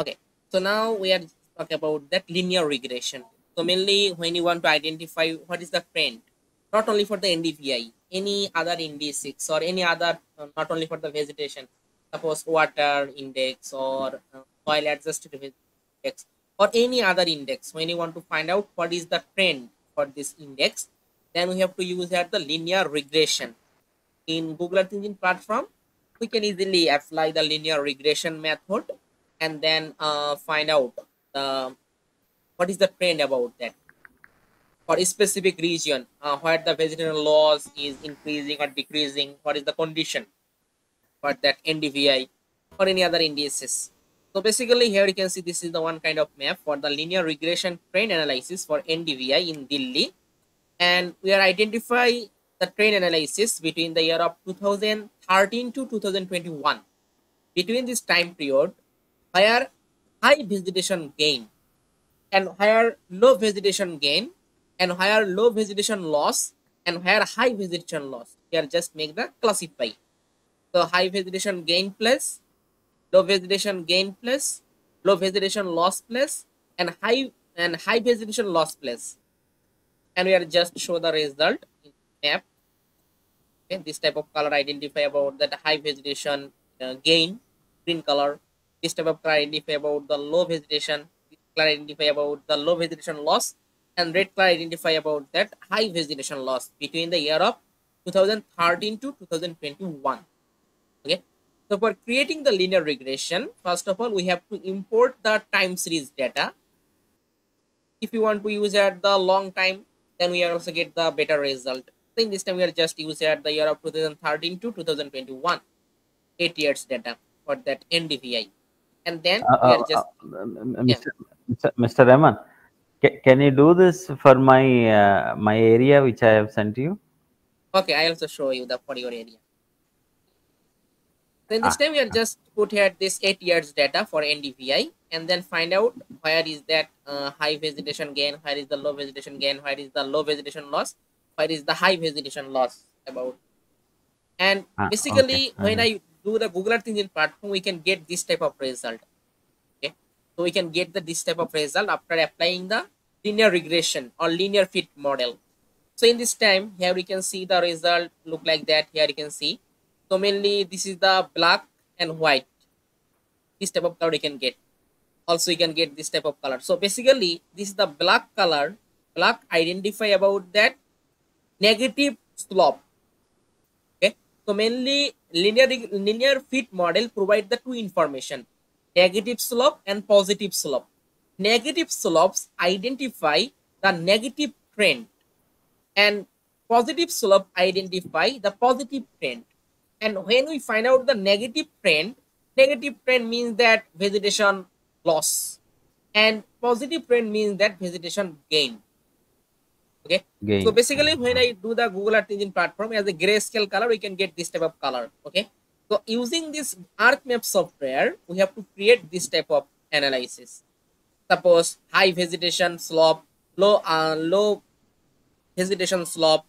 Okay, so now we are talking about that linear regression. So mainly when you want to identify what is the trend, not only for the NDVI, any other ND6 or any other, not only for the vegetation, suppose water index or soil adjusted index or any other index. When you want to find out what is the trend for this index, then we have to use that the linear regression. In Google Earth Engine platform, we can easily apply the linear regression method and then find out what is the trend about that for a specific region, where the vegetation loss is increasing or decreasing, what is the condition for that NDVI or any other indices. So basically here you can see this is the one kind of map for the linear regression trend analysis for NDVI in Delhi. And we are identifying the trend analysis between the year of 2013 to 2021. Between this time period, where high vegetation gain and higher low vegetation gain and higher low vegetation loss and higher high vegetation loss. Here just make the classify. So high vegetation gain plus, low vegetation gain plus, low vegetation loss plus, and high vegetation loss plus. And we are just show the result in map. Okay, this type of color identify about that high vegetation gain, green color. This type of color identify about the low vegetation, color identify about the low vegetation loss, and red color identify about that high vegetation loss between the year of 2013 to 2021. Okay, so for creating the linear regression, first of all, we have to import the time series data. If you want to use at the long time, then we also get the better result. So in this time, we are just using at the year of 2013 to 2021, 8 years data for that NDVI. And then we are just Mr. Rahman, can you do this for my my area which I have sent you? Okay, I also show you for your area. Then this time we are just put here this 8 years data for NDVI and then find out where is that high vegetation gain, where is the low vegetation gain, where is the low vegetation loss, where is the high vegetation loss about. And basically, okay, when I do the Google Earth Engine platform, we can get this type of result. Okay, so we can get this type of result after applying the linear regression or linear fit model. So in this time, here we can see the result look like that. Here you can see. So mainly this is the black and white. This type of color you can get. Also you can get this type of color. So basically this is the black color. Black identify about that negative slope. Okay. So mainly linear fit model provide the two information, negative slope and positive slope. Negative slopes identify the negative trend and positive slope identify the positive trend. And when we find out the negative trend means that vegetation loss and positive trend means that vegetation gain. Okay. So basically when I do the Google Earth Engine platform as a grayscale color, we can get this type of color. Okay. So using this ArcMap software, we have to create this type of analysis. Suppose high vegetation slope, low vegetation slope,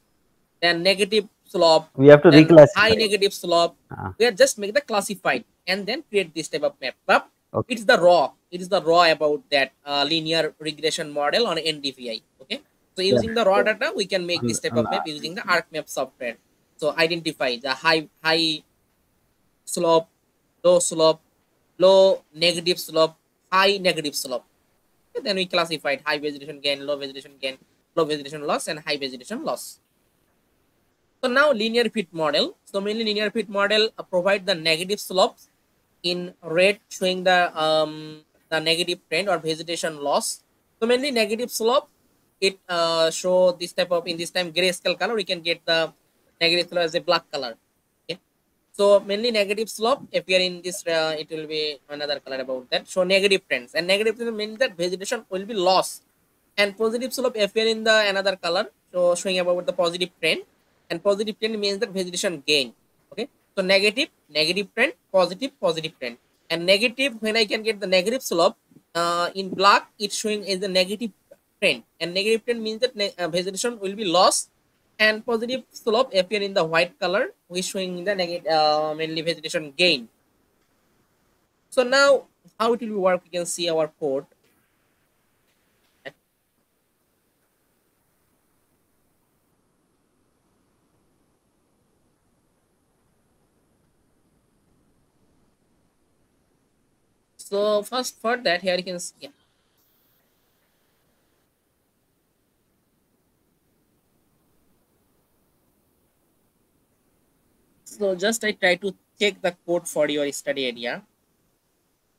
then negative slope, we have to reclassify high negative slope. We are just make the classified and then create this type of map. But okay, it's the raw. It is the raw about that linear regression model on NDVI. Okay, so using the raw data, we can make this type of map using the ArcMap software. So identify the high slope, low slope, low negative slope, high negative slope. And then we classified high vegetation gain, low vegetation gain, low vegetation loss, and high vegetation loss. So now linear fit model. So mainly linear fit model provide the negative slopes in red showing the negative trend or vegetation loss. So mainly negative slope, it show this type of, in this time grayscale color, we can get the negative color as a black color. Okay. So mainly negative slope appear in this, it will be another color about that. Show negative trends, and negative trend means that vegetation will be lost, and positive slope appear in the another color, so showing about the positive trend. And positive trend means that vegetation gain. Okay, so negative trend, positive trend. And negative, when I can get the negative slope in black, it's showing is the negative trend. And negative trend means that vegetation will be lost. And positive slope appear in the white color, which showing the negative, mainly vegetation gain. So now how it will work, we can see our code. So first for that, here you can see, yeah. So just I try to check the code for your study area.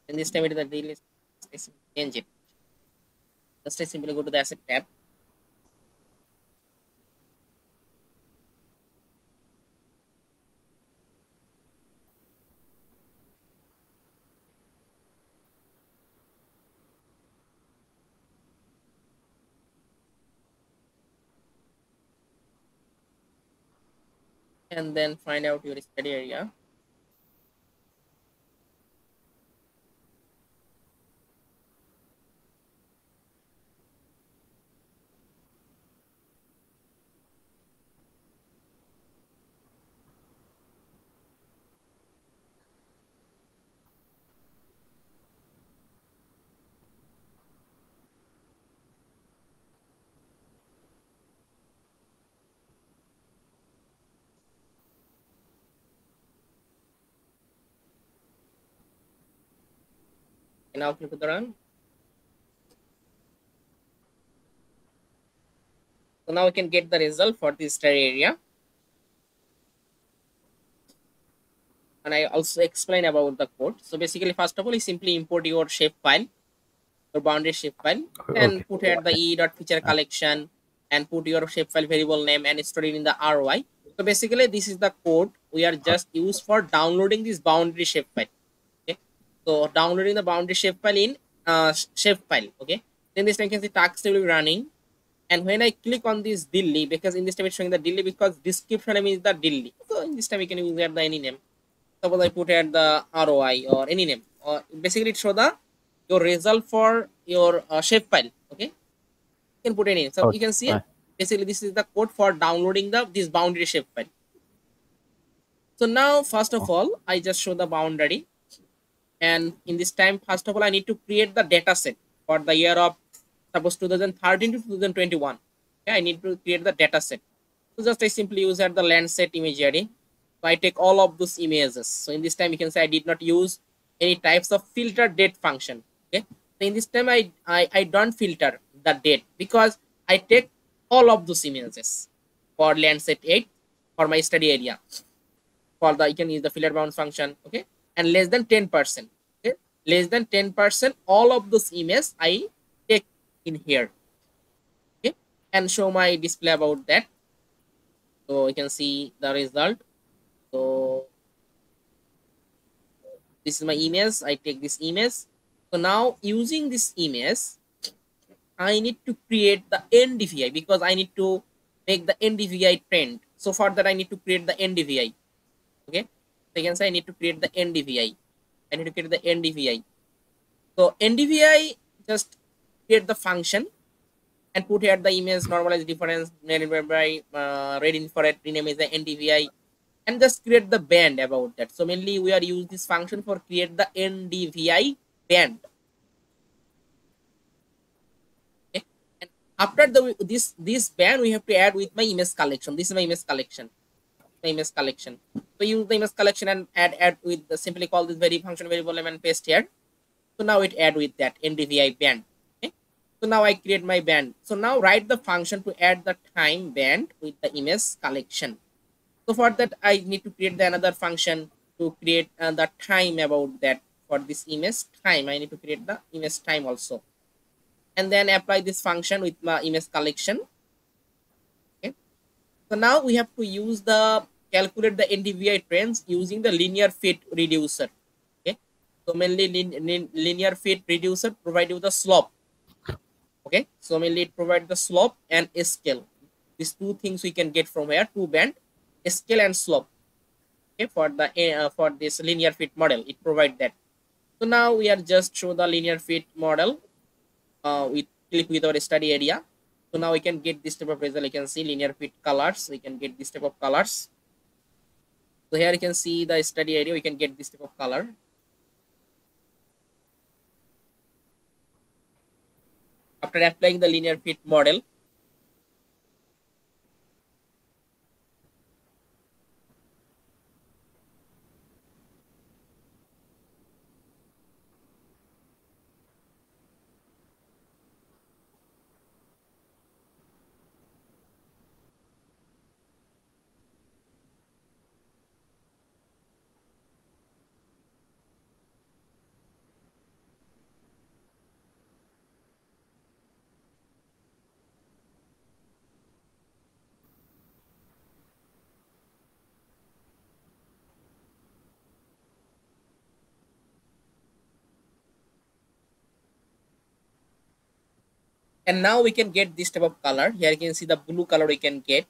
And this time it is a really change it. Just I simply go to the asset tab. And then find out your study area. And now click on the run. So now we can get the result for this study area. And I also explain about the code. So basically, first of all, you simply import your shape file, your boundary shape file, and okay, put here the e.feature collection and put your shape file variable name and store it in the ROI. So basically, this is the code we are just used for downloading this boundary shape file. So downloading the boundary shape file in shape file. Okay. Then this time you can see tax table running. And when I click on this Delhi, because in this time it's showing the Delhi because description name is the Delhi. So in this time you can use the any name. Suppose I put at the ROI or any name. Or basically it shows the your result for your shape file. Okay. You can put any name. So okay, you can see basically this is the code for downloading the this boundary shape file. So now first of all, I just show the boundary. And in this time, first of all, I need to create the data set for the year of suppose 2013 to 2021. Okay, I need to create the data set. So just I simply use at the Landsat imagery. So I take all of those images. So in this time, you can say I did not use any types of filter date function. Okay. So in this time, I don't filter the date because I take all of those images for Landsat 8 for my study area. For the you can use the filter bounds function. Okay. And less than 10%, okay? Less than 10%, all of those images I take in here, okay? And show my display about that. So you can see the result. So this is my image. I take this image. So now using this image, I need to create the NDVI because I need to make the NDVI trend. So for that, I need to create the NDVI, okay? So you can say I need to create the NDVI. I need to create the NDVI. So NDVI just create the function and put here the image normalized difference by red infrared rename is the NDVI and just create the band about that. So mainly we are using this function for create the NDVI band. Okay. And after the this band we have to add with my image collection. This is my image collection. The image collection. So use the image collection and add with the simply call this very function variable name and paste here. So now it add with that NDVI band. Okay. So now I create my band. So now write the function to add the time band with the image collection. So for that I need to create the another function to create the time about that for this image time. I need to create the image time also, and then apply this function with my image collection. Okay. So now we have to use the calculate the NDVI trends using the linear fit reducer. Okay, so mainly linear fit reducer provide you the slope. Okay, so mainly it provide the slope and scale. These two things we can get from here, two band, scale and slope. Okay, for the for this linear fit model, it provide that. So now we are just show the linear fit model. We click with our study area. So now we can get this type of result. You can see linear fit colors. We can get this type of colors. So here you can see the study area, we can get this type of color. after applying the linear fit model. And now we can get this type of color. Here you can see the blue color we can get.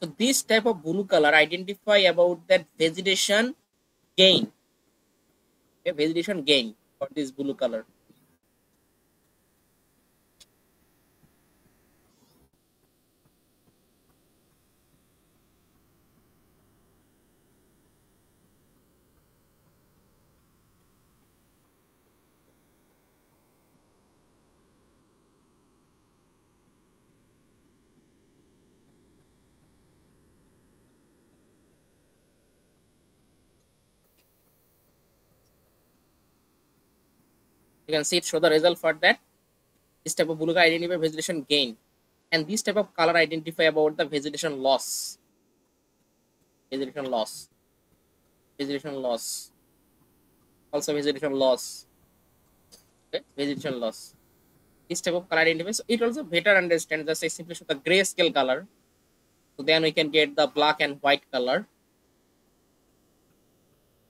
So this type of blue color identify about that vegetation gain. Okay, vegetation gain for this blue color. You can see it show the result for that. This type of blue color identify vegetation gain, and this type of color identify about the vegetation loss. Vegetation loss. Vegetation loss. Also vegetation loss. Okay. Vegetation loss. This type of color identify. So it also better understands. Just I simply show the grayscale color. So then we can get the black and white color.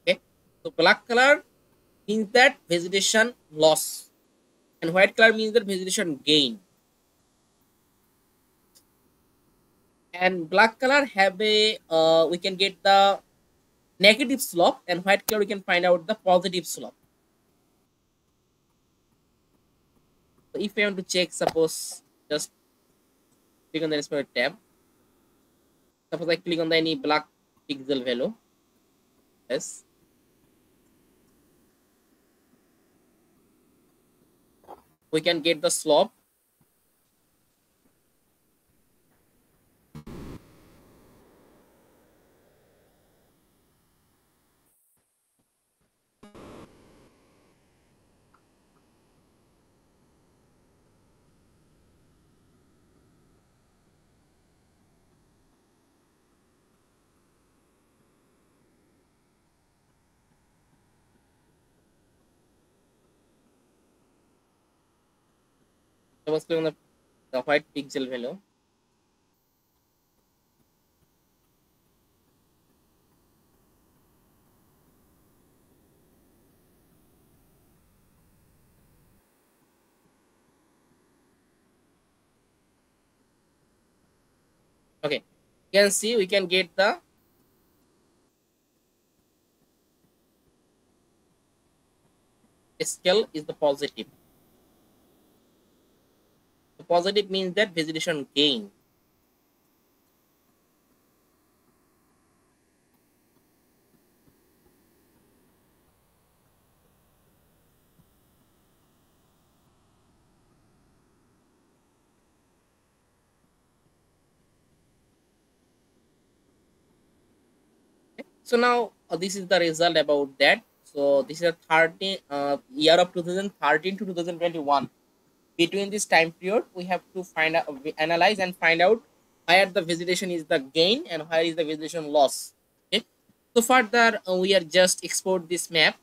Okay. So black color means that vegetation loss, and white color means that vegetation gain. And black color have a we can get the negative slope, and white color we can find out the positive slope. So if I want to check, suppose just click on the inspect tab. Suppose I click on the any black pixel value. Yes. We can get the slope. I was clicking on the white pixel value. Okay, you can see we can get the scale is the positive. Positive means that vegetation gain. Okay. So now this is the result about that. So this is a year of 2013 to 2021. Between this time period, we have to find out, analyze and find out where the vegetation is the gain and where is the vegetation loss. Okay. So further, we are just export this map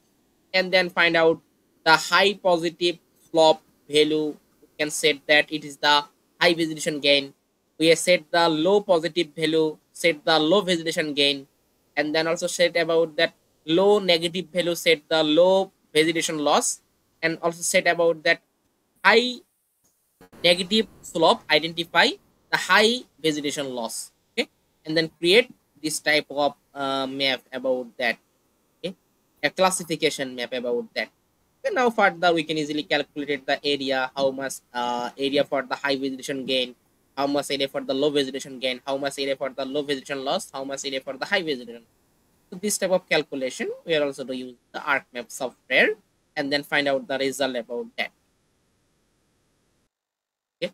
and then find out the high positive slope value. We can set that it is the high vegetation gain. We have set the low positive value, set the low vegetation gain, and then also set about that low negative value, set the low vegetation loss, and also set about that high negative slope, identify the high vegetation loss. Okay, and then create this type of map about that, okay, a classification map about that. Okay, now further we can easily calculate the area, how much area for the high vegetation gain, how much area for the low vegetation gain, how much area for the low vegetation loss, how much area for the high vegetation. So this type of calculation we are also to use the ArcMap software and then find out the result about that. Okay,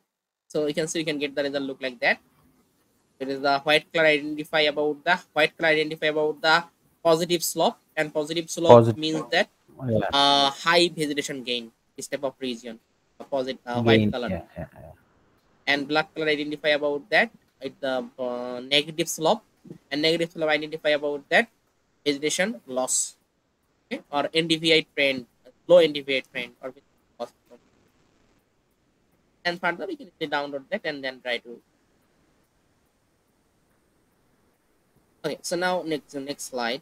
so you can see you can get the result look like that. It is the white color identify about the positive slope, and positive slope means that high vegetation gain, this type of region, opposite white color. And black color identify about that it's the negative slope, and negative slope identify about that vegetation loss, okay, or NDVI trend, low NDVI trend, or loss. And further we can download that and then try to. Okay, so now next slide.